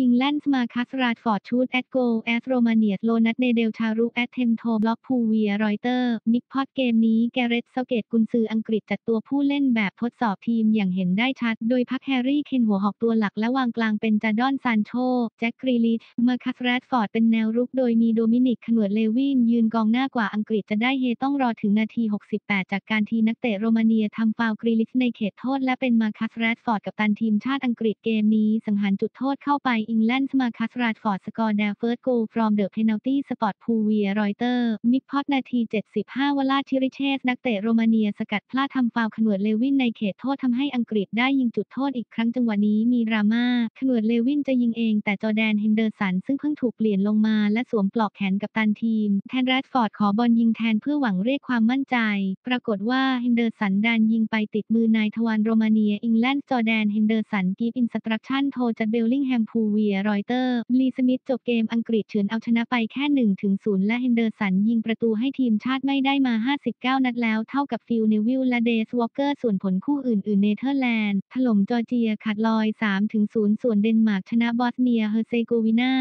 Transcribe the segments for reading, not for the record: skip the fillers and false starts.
อิงแลนด์มาคัสราดฟอร์ดชูดแอดโกแอสโรมาเนียโลนัทเนเดลชารุแอดเทมโทบล็อกพูเวียรอยเตอร์นิกพอตเกมนี้แกเรตเซาเกตกุนซืออังกฤษจัดตัวผู้เล่นแบบทดสอบทีมอย่างเห็นได้ชัดโดยพักแฮร์รี่เคนหัวหอกตัวหลักและวางกลางเป็นจาดอนซานโชแจ็คกรีลิชมาคัสราดฟอร์ดเป็นแนวรุกโดยมีโดมินิกขนวดเลวินยืนกองหน้ากว่าอังกฤษจะได้เฮต้องรอถึงนาที68จากการทีนักเตะโรมาเนียทำฟาวล์กรีลิชในเขตโทษและเป็นมาคัสราดฟอร์ดกัปตันทีมชาติอังกฤษเกมนี้สังหารจุดโทษเข้าไปอิงแลนด์มาคัสราดฟอร์ดสกอร์แดฟเฟิร์สโกลฟรอมเดอะเพนัลตี้สปอตพูเวียรอยเตอร์มิกพอตนาที75วลาดชิริเชสนักเตะโรมาเนียสกัดพลาดทำฟาวล์ขนวดเลวินในเขตโทษทำให้อังกฤษได้ยิงจุดโทษอีกครั้งจังหวะนี้มีดราม่าขนวดเลวินจะยิงเองแต่จอร์แดนเฮนเดอร์สันซึ่งเพิ่งถูกเปลี่ยนลงมาและสวมปลอกแขนกัปตันทีมแทนแรดฟอร์ดขอบอลยิงแทนเพื่อหวังเรียกความมั่นใจปรากฏว่าเฮนเดอร์สันดันยิงไปติดมือนายทวารโรมาเนียอิงแลนด์จอร์แดนเฮนเดอร์สันกีฟอินสตรัคชั่นโทจัดเบลลิงแฮมพูเวียรอยเตอร์ลีสมิธจบเกมอังกฤษเฉือนเอาชนะไปแค่ 1-0 และเฮนเดอร์สันยิงประตูให้ทีมชาติไม่ได้มา59นัดแล้วเท่ากับฟิลเนวิลและเดซวอลเกอร์ส่วนผลคู่อื่นๆเนเธอร์แลนด์ถล่มจอร์เจียขาดลอย 3-0 ส่วนเดนมาร์กชนะบอสเนียเฮอร์เซโกวีนา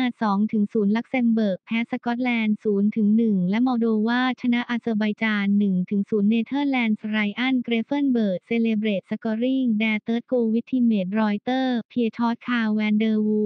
2-0 ลักเซมเบิร์กแพ้สกอตแลนด์ 0-1 และมอลโดวาชนะอาเซอร์ไบจาน 1-0 เนเธอร์แลนด์ไรอันเกรเฟนเบิร์ดเซเลเบรตสกอร์ริงแดร์เติร์ดโกวิททีเมดรอยเตอร์เพียร์ทอสคาร์แวนเดอร์วู